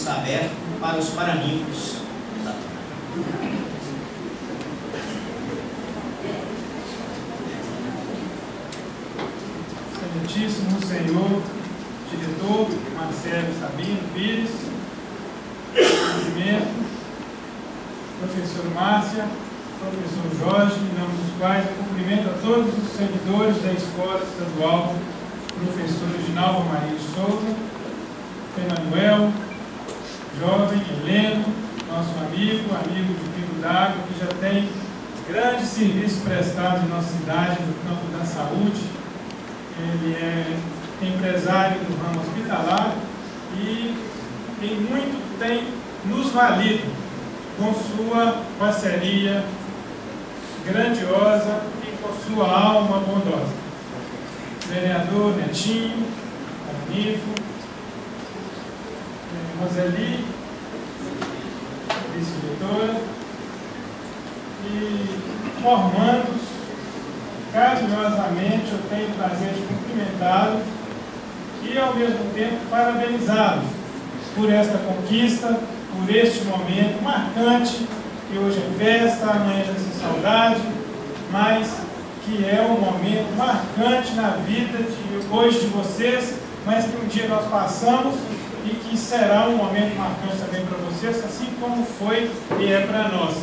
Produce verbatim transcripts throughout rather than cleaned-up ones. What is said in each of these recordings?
está aberto para os paralímpicos. Excelentíssimo senhor diretor Marcelo Sabino Pires, professor Márcia, professor Jorge, em nome dos quais eu cumprimento a todos os servidores da Escola Estadual, professores Dinalva Maria de Sousa, Emanuel, Jovem Heleno, nosso amigo, amigo de Pico D'Água, que já tem grande serviço prestado em nossa cidade no campo da saúde. Ele é empresário do ramo hospitalar e em muito tem nos valido com sua parceria grandiosa e com sua alma bondosa. Vereador Netinho, magnífico, Roseli, vice-diretora, e formando-os, carinhosamente eu tenho o prazer de cumprimentá-los e ao mesmo tempo parabenizá-los por esta conquista, por este momento marcante, que hoje é festa, amanhã já se saudade, mas que é um momento marcante na vida de hoje de vocês, mas que um dia nós passamos e que será um momento marcante também para vocês, assim como foi e é para nós.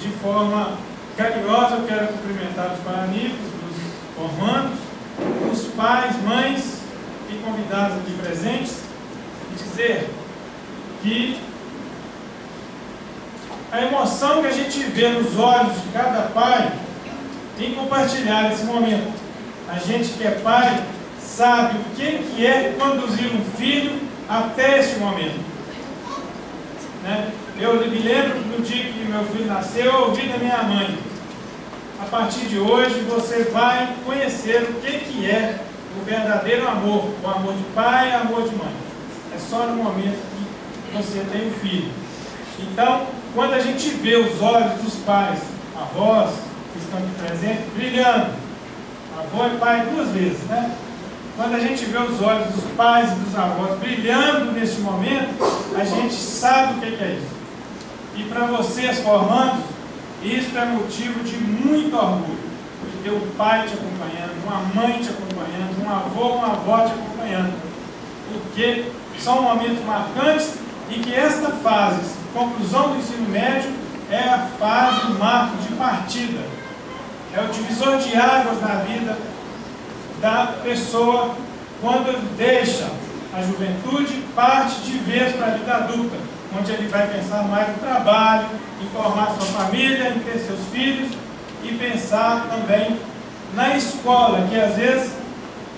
De forma carinhosa, eu quero cumprimentar os paralímpicos, os formandos, os pais, mães e convidados aqui presentes, e dizer que a emoção que a gente vê nos olhos de cada pai em compartilhar esse momento. A gente que é pai sabe o que é conduzir um filho até esse momento, né? Eu me lembro do dia que meu filho nasceu, eu ouvi da minha mãe: a partir de hoje você vai conhecer o que é o verdadeiro amor, o amor de pai e o amor de mãe. É só no momento você tem um filho. Então, quando a gente vê os olhos dos pais, avós que estão aqui presentes, brilhando, avó e pai duas vezes, né? Quando a gente vê os olhos dos pais e dos avós brilhando neste momento, a gente sabe o que é isso. E para vocês, formandos, isso é motivo de muito orgulho, de ter um pai te acompanhando, uma mãe te acompanhando, um avô, uma avó te acompanhando, porque são momentos marcantes. E que esta fase, conclusão do ensino médio, é a fase do marco de partida. É o divisor de águas na vida da pessoa, quando ele deixa a juventude, parte de vez para a vida adulta, onde ele vai pensar mais no trabalho, em formar sua família, em ter seus filhos e pensar também na escola, que às vezes,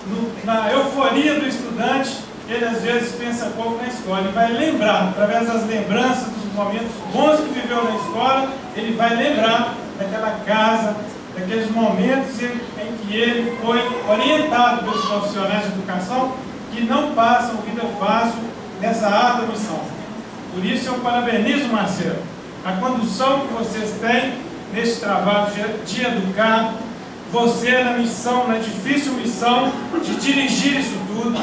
no, na euforia do estudante, ele às vezes pensa pouco na escola. Ele vai lembrar, através das lembranças dos momentos bons que viveu na escola, ele vai lembrar daquela casa, daqueles momentos em que ele foi orientado pelos profissionais de educação que não passam vida fácil nessa árdua missão. Por isso eu parabenizo, Marcelo, a condução que vocês têm neste trabalho de educar, você na missão, na difícil missão de dirigir isso tudo,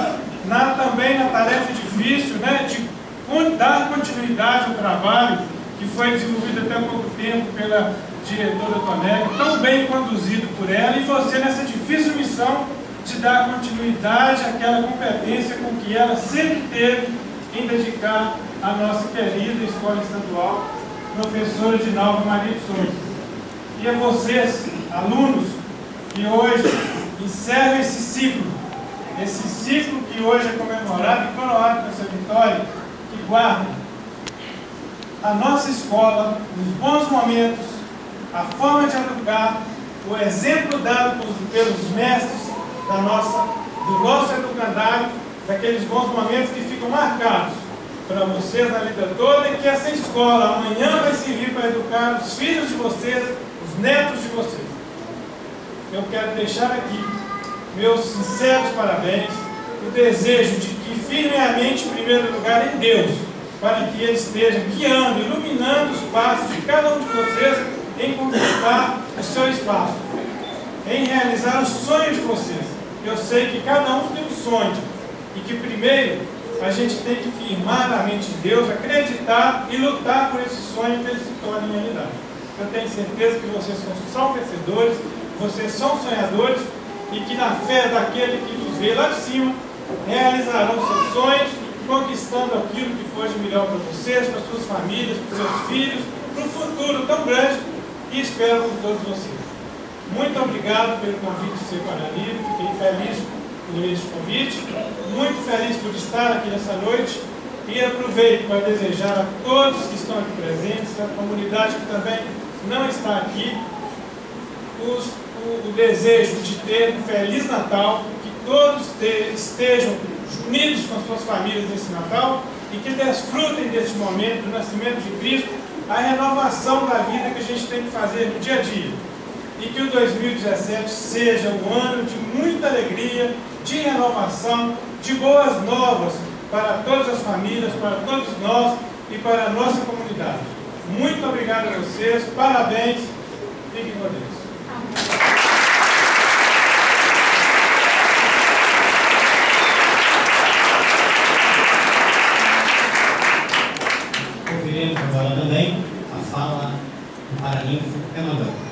Na, também na tarefa difícil, né, de dar continuidade ao trabalho que foi desenvolvido até há pouco tempo pela diretora Tonelli, tão bem conduzido por ela, e você nessa difícil missão de dar continuidade àquela competência com que ela sempre teve em dedicar a nossa querida Escola Estadual, professora Dinalva Maria de Sousa. E a vocês, alunos, que hoje encerram esse ciclo, esse ciclo que hoje é comemorado e coroado com essa vitória, que guarda a nossa escola, os bons momentos, a forma de educar, o exemplo dado pelos mestres da nossa, do nosso educandário, daqueles bons momentos que ficam marcados para vocês na vida toda, e que essa escola amanhã vai servir para educar os filhos de vocês, os netos de vocês. Eu quero deixar aqui meus sinceros parabéns, o desejo de que firmemente, em primeiro lugar, em Deus, para que Ele esteja guiando, iluminando os passos de cada um de vocês em conquistar o seu espaço, em realizar os sonhos de vocês. Eu sei que cada um tem um sonho e que primeiro a gente tem que firmar na mente de Deus, acreditar e lutar por esse sonho que ele se torne realidade. Eu tenho certeza que vocês são vencedores, vocês são sonhadores e que na fé daquele que nos vê lá de cima, realizarão seus sonhos, conquistando aquilo que for de melhor para vocês, para suas famílias, para seus filhos, para um futuro tão grande que espero por todos vocês. Muito obrigado pelo convite de ser paralítico, fiquei feliz por esse convite, muito feliz por estar aqui nessa noite e aproveito para desejar a todos que estão aqui presentes, a comunidade que também não está aqui, os, o, o desejo de ter um Feliz Natal, que todos te, estejam unidos com as suas famílias nesse Natal e que desfrutem desse momento do nascimento de Cristo, a renovação da vida que a gente tem que fazer no dia a dia. E que o dois mil e dezessete seja um ano de muita alegria, de renovação, de boas novas para todas as famílias, para todos nós e para a nossa comunidade. Muito obrigado a vocês, parabéns, fiquem com Deus. Ouviremos agora também a fala do Paraninfo Emanuel.